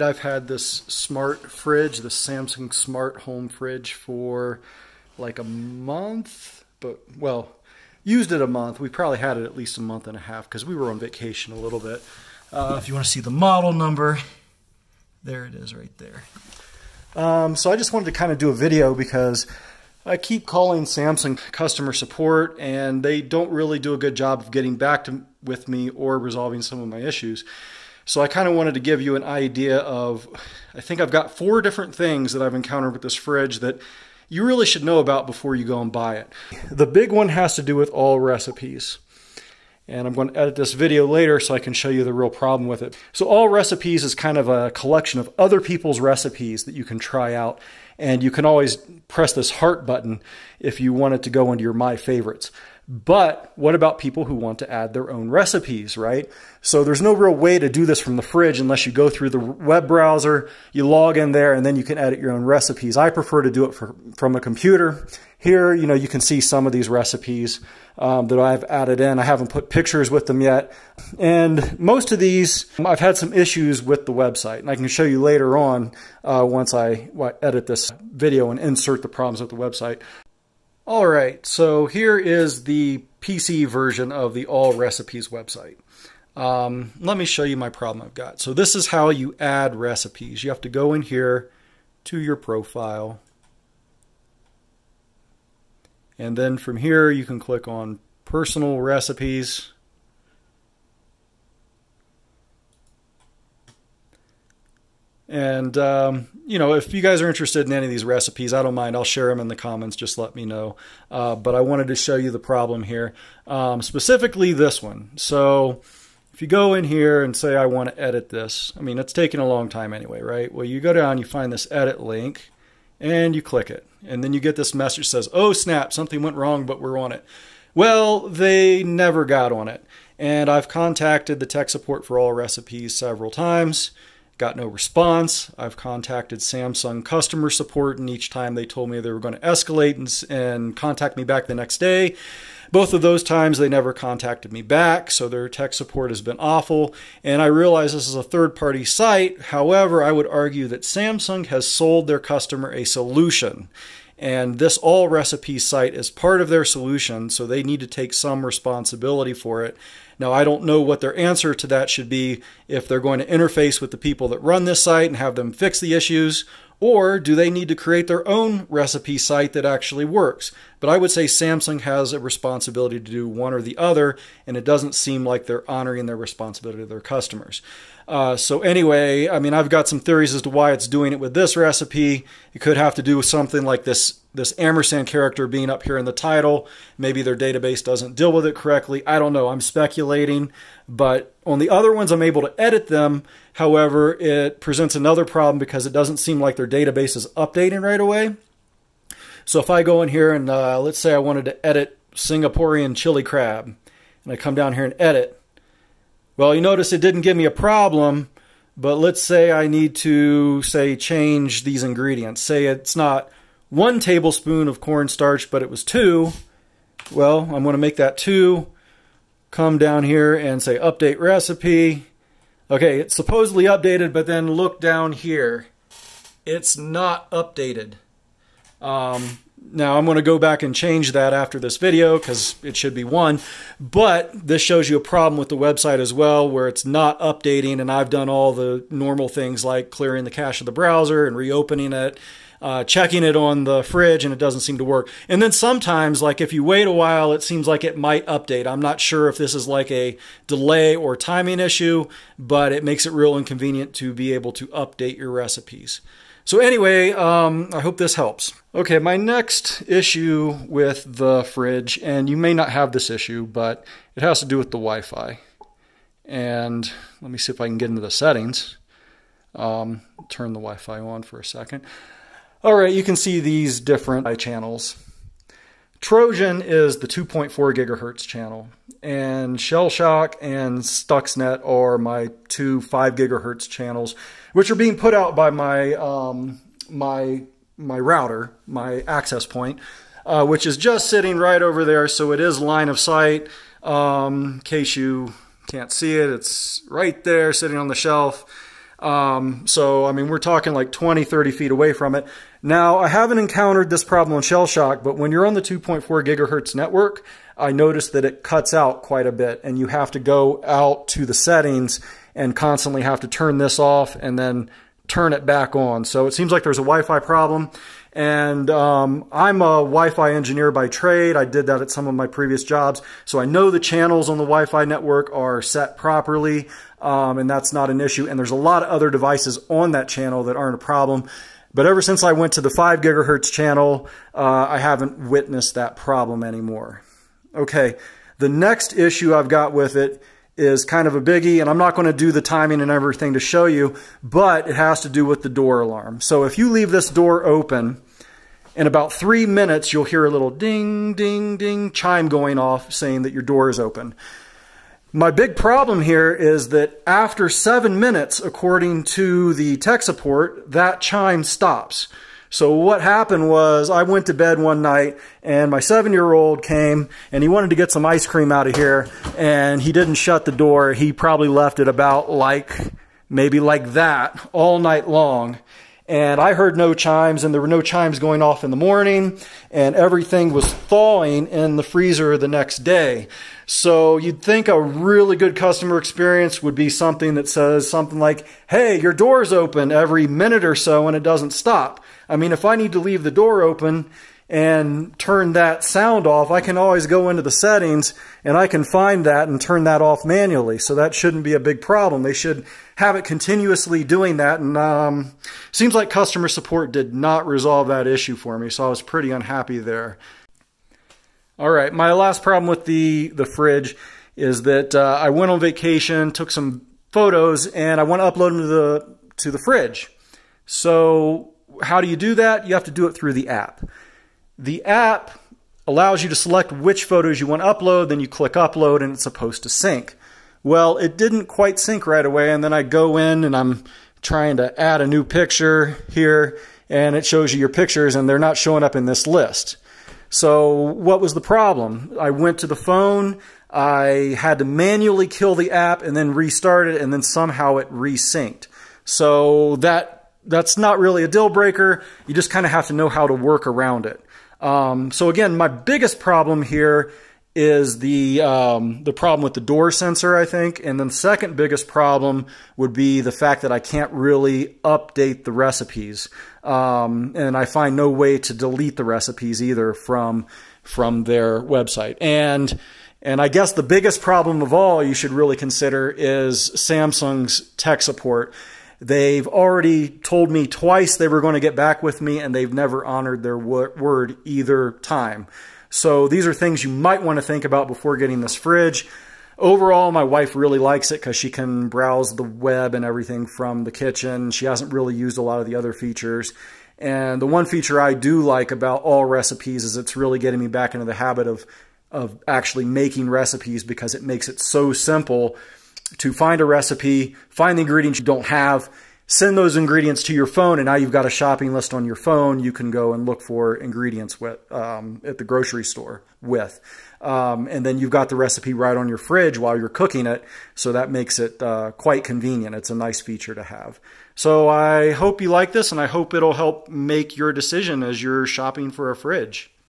I've had this smart fridge, the Samsung Smart Home fridge, for like a month, but well, used it a month. We probably had it at least a month and a half because we were on vacation a little bit. If you want to see the model number, there it is right there. So I just wanted to kind of do a video because I keep calling Samsung customer support and they don't really do a good job of getting back with me or resolving some of my issues. So I kind of wanted to give you an idea of, I think I've got 4 different things that I've encountered with this fridge that you really should know about before you go and buy it. The big one has to do with Allrecipes. And I'm going to edit this video later so I can show you the real problem with it. So Allrecipes is kind of a collection of other people's recipes that you can try out. And you can always press this heart button if you want it to go into your My Favorites. But what about people who want to add their own recipes, right? So there's no real way to do this from the fridge unless you go through the web browser, you log in there, and then you can edit your own recipes. I prefer to do it from a computer. Here, you know, you can see some of these recipes that I've added in. I haven't put pictures with them yet. And most of these, I've had some issues with the website. And I can show you later on once I edit this video and insert the problems with the website. All right, so here is the PC version of the Allrecipes website. Let me show you my problem I've got. So this is how you add recipes. You have to go in here to your profile. And then from here, you can click on personal recipes. And, you know, if you guys are interested in any of these recipes, I don't mind. I'll share them in the comments. Just let me know. But I wanted to show you the problem here, specifically this one. So if you go in here and say, I want to edit this, I mean, it's taking a long time anyway, right? Well, you go down, you find this edit link and you click it. And then you get this message that says, oh, snap, something went wrong, but we're on it. Well, they never got on it. And I've contacted the tech support for Allrecipes several times. Got no response. I've contacted Samsung customer support, and each time they told me they were going to escalate and contact me back the next day. Both of those times they never contacted me back, so their tech support has been awful. And I realize this is a third-party site. However, I would argue that Samsung has sold their customer a solution. And this Allrecipes site is part of their solution, so they need to take some responsibility for it. Now, I don't know what their answer to that should be, if they're going to interface with the people that run this site and have them fix the issues, or do they need to create their own recipe site that actually works? But I would say Samsung has a responsibility to do one or the other, and it doesn't seem like they're honoring their responsibility to their customers. So anyway, I mean, I've got some theories as to why it's doing it with this recipe. It could have to do with something like this Amersand character being up here in the title. Maybe their database doesn't deal with it correctly. I don't know. I'm speculating. But on the other ones, I'm able to edit them. However, it presents another problem because it doesn't seem like their database is updating right away. So if I go in here and let's say I wanted to edit Singaporean chili crab, and I come down here and edit. Well, you notice it didn't give me a problem, but let's say I need to, say, change these ingredients. Say it's not 1 tablespoon of cornstarch, but it was 2. Well, I'm going to make that 2. Come down here and say update recipe. Okay, it's supposedly updated, but then look down here. It's not updated. Now I'm going to go back and change that after this video because it should be 1, but this shows you a problem with the website as well, where it's not updating, and I've done all the normal things like clearing the cache of the browser and reopening it, checking it on the fridge, and it doesn't seem to work. And then sometimes, like if you wait a while, it seems like it might update. I'm not sure if this is like a delay or timing issue, but it makes it real inconvenient to be able to update your recipes. So anyway, I hope this helps. Okay, my next issue with the fridge, and you may not have this issue, but it has to do with the Wi-Fi. And let me see if I can get into the settings. Turn the Wi-Fi on for a second. All right, you can see these different channels. Trojan is the 2.4 gigahertz channel, and Shellshock and Stuxnet are my two 5 gigahertz channels, which are being put out by my my router, my access point, which is just sitting right over there. So it is line of sight. In case you can't see it, it's right there sitting on the shelf. So, I mean, we're talking like 20, 30 feet away from it. Now, I haven't encountered this problem in Shellshock, but when you're on the 2.4 gigahertz network, I noticed that it cuts out quite a bit, and you have to go out to the settings and constantly have to turn this off and then turn it back on. So it seems like there's a Wi-Fi problem. And I'm a Wi-Fi engineer by trade. I did that at some of my previous jobs. So I know the channels on the Wi-Fi network are set properly, and that's not an issue. And there's a lot of other devices on that channel that aren't a problem. But ever since I went to the 5 gigahertz channel, I haven't witnessed that problem anymore. Okay, the next issue I've got with it is kind of a biggie, and I'm not going to do the timing and everything to show you, but it has to do with the door alarm. So if you leave this door open, in about 3 minutes, you'll hear a little ding, ding, ding chime going off saying that your door is open. My big problem here is that after 7 minutes, according to the tech support, that chime stops. So what happened was I went to bed one night and my 7-year-old came and he wanted to get some ice cream out of here, and he didn't shut the door. He probably left it about maybe like that all night long. And I heard no chimes, and there were no chimes going off in the morning, and everything was thawing in the freezer the next day. So you'd think a really good customer experience would be something that says something like, hey, your door's open every minute or so and it doesn't stop. I mean, if I need to leave the door open and turn that sound off, I can always go into the settings and I can find that and turn that off manually. So that shouldn't be a big problem. They should have it continuously doing that. And seems like customer support did not resolve that issue for me. So I was pretty unhappy there. All right, my last problem with the fridge is that I went on vacation, took some photos, and I want to upload them to the fridge. So how do you do that? You have to do it through the app. The app allows you to select which photos you want to upload, then you click upload and it's supposed to sync. Well, it didn't quite sync right away, and then I go in and I'm trying to add a new picture here, and it shows you your pictures and they're not showing up in this list. So what was the problem? I went to the phone, I had to manually kill the app and then restart it, and then somehow it resynced. So that's not really a deal breaker. You just kind of have to know how to work around it. So again, my biggest problem here is the problem with the door sensor, I think. And then the second biggest problem would be the fact that I can't really update the recipes. And I find no way to delete the recipes either from their website. And I guess the biggest problem of all you should really consider is Samsung's tech support. They've already told me twice they were going to get back with me, and they've never honored their word either time. So these are things you might want to think about before getting this fridge. Overall, my wife really likes it because she can browse the web and everything from the kitchen. She hasn't really used a lot of the other features. And the one feature I do like about Allrecipes is it's really getting me back into the habit of actually making recipes, because it makes it so simple to find a recipe, find the ingredients you don't have, send those ingredients to your phone, and now you've got a shopping list on your phone you can go and look for ingredients with at the grocery store with. And then you've got the recipe right on your fridge while you're cooking it, so that makes it quite convenient. It's a nice feature to have. So I hope you like this, and I hope it'll help make your decision as you're shopping for a fridge.